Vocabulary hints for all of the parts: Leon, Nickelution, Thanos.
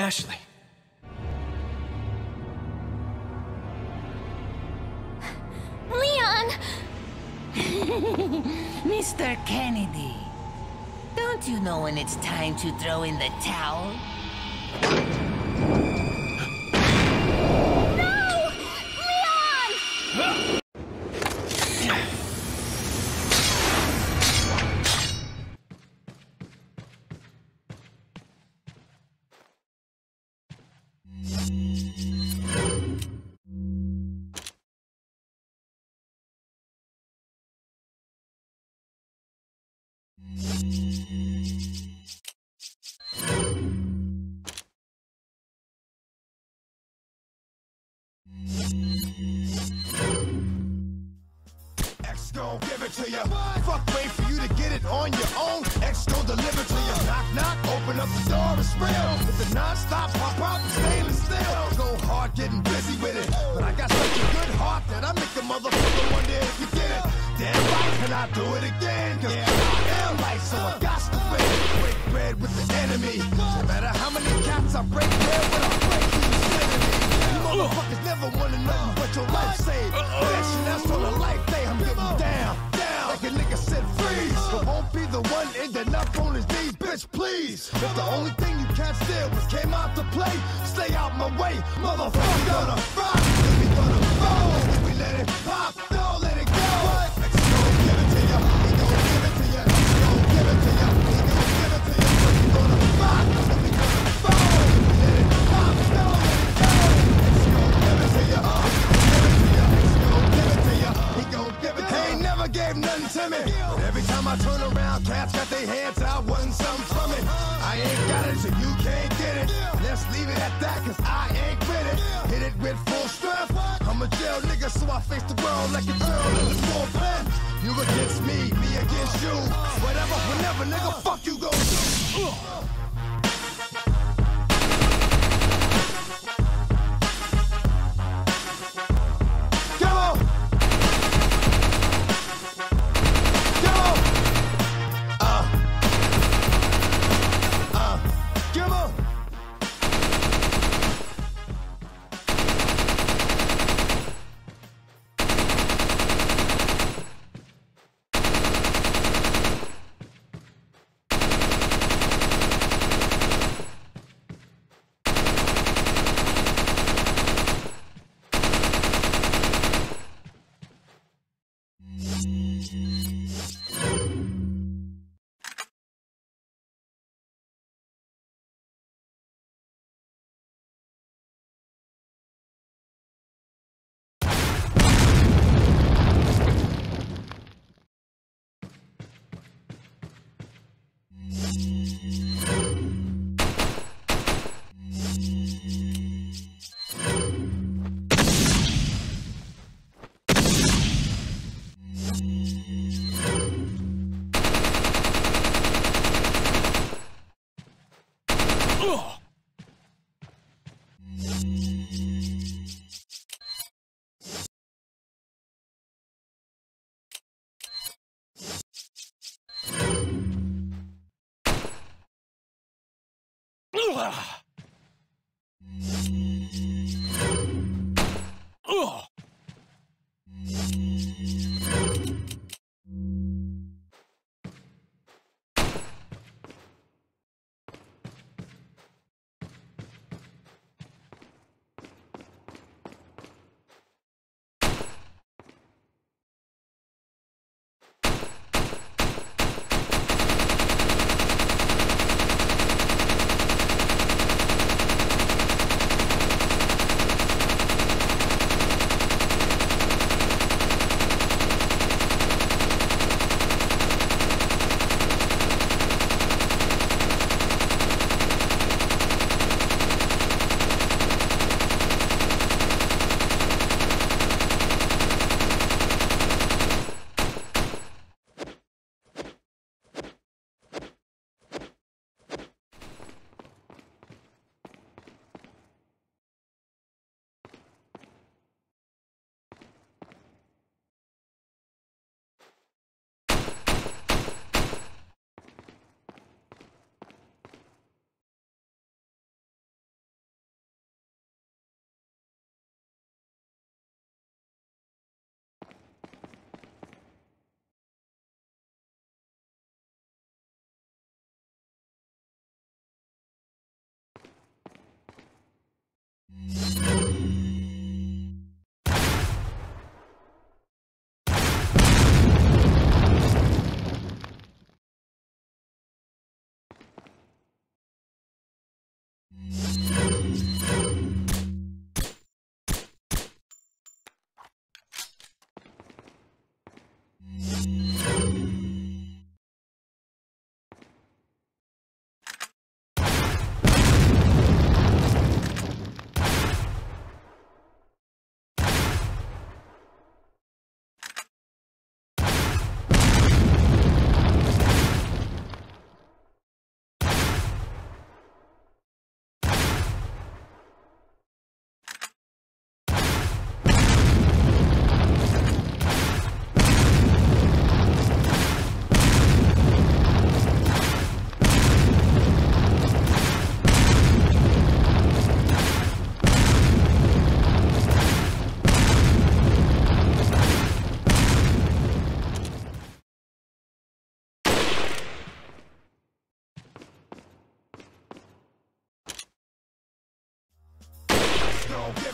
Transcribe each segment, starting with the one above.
Ashley. Leon! Mr. Kennedy, don't you know when it's time to throw in the towel? X gon' give it to ya. Fuck, wait for you to get it on your own. X gon' deliver to ya. Knock, knock, open up the door, it's real. With the non-stop pop out, stainless steel. Go hard, getting busy with it. But I got such a good heart that I make a motherfucker wonder if you get it. Damn right, can I do it again? Cause I am right, so I got to win. Break bread with the enemy. No matter how many cats I break bread with, I break through the enemy. You motherfuckers never wanna know what your life saved. That shit, that's for the life day. I'm getting down, down. Like a nigga said, freeze. But won't be the one ending up on his knees, bitch, please. If the only thing you can't steal was came out to play, stay out my way, motherfucker. We gonna rock, we gonna roll. We let it pop, don't let it go. X gon' give it to ya, we gon' give it to ya. X gon' give it to ya, we gon' give it to ya. We gonna rock, we gonna roll. We let it pop, don't let it go. X gon' give it to ya, gave nothing to me, but every time I turn around, cats got their hands out, wanting something from it. I ain't got it, so you can't get it. Let's leave it at that, cause I ain't with it. Hit it with full strength. I'm a jail nigga, so I face the world like a girl in the full plan. You against me, me against you. Whatever, whenever, nigga, fuck you gon' do.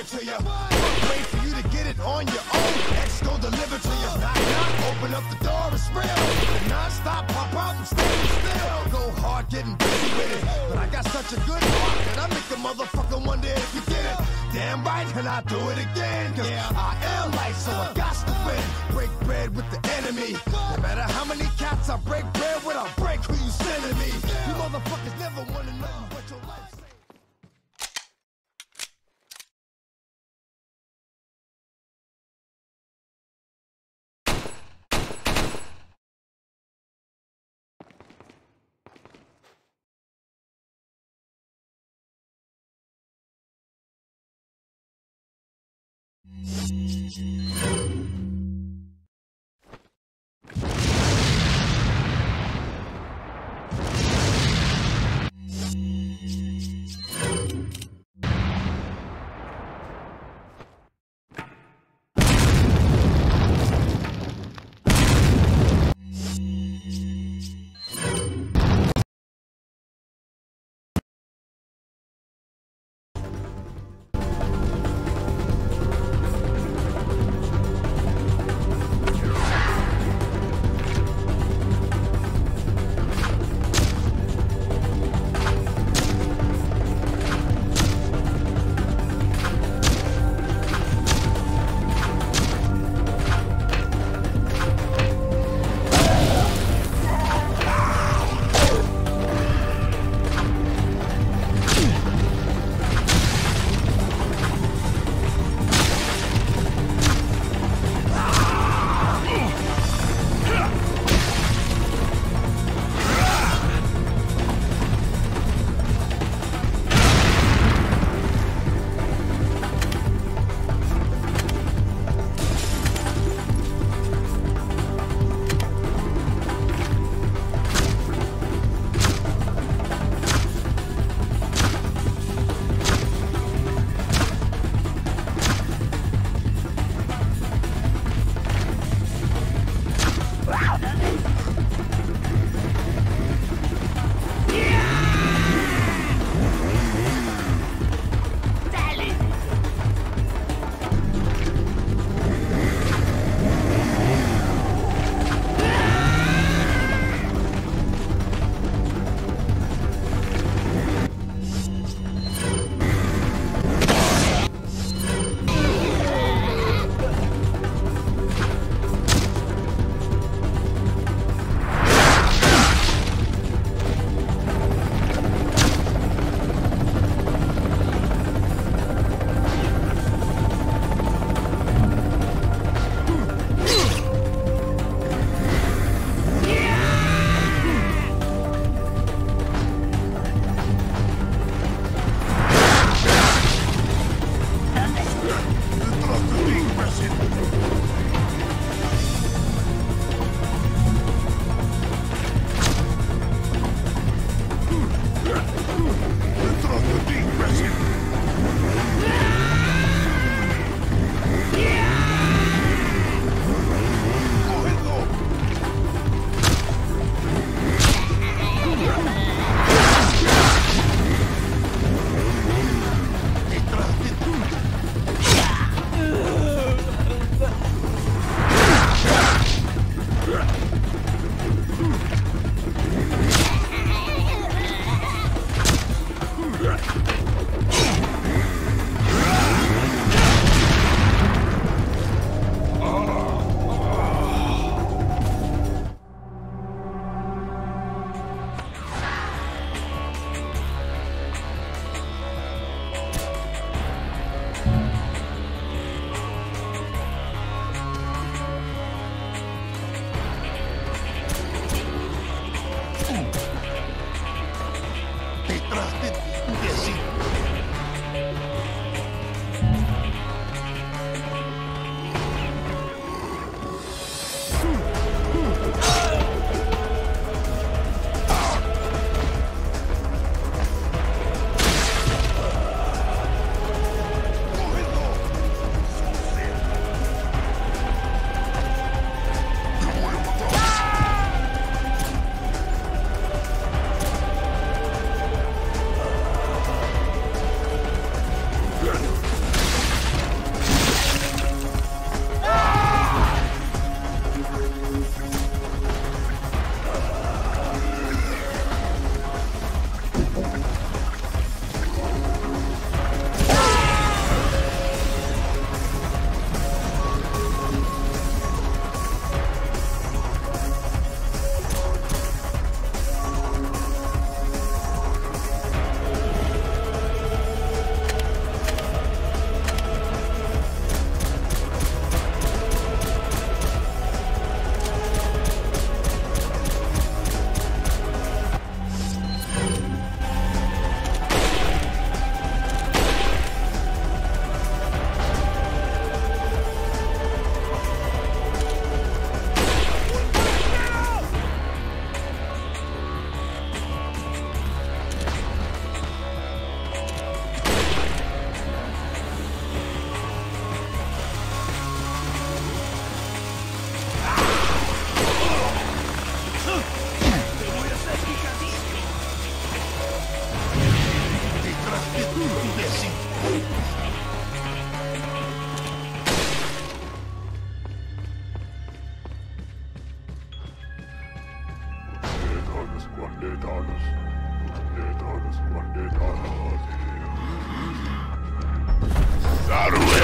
To you. Wait for you to get it on your own. X go deliver to you. Knock, knock, open up the door, it's real. Non-stop, pop out and stand still. Go hard getting busy with it. But I got such a good heart that I make a motherfucker wonder if you did it. Damn right, and I do it again. Cause I am light, so I got to win. Break bread with the enemy. No matter how many cats I break bread with, I'll break who you send to me. You motherfuckers never want to know what your life. One day, Thanos.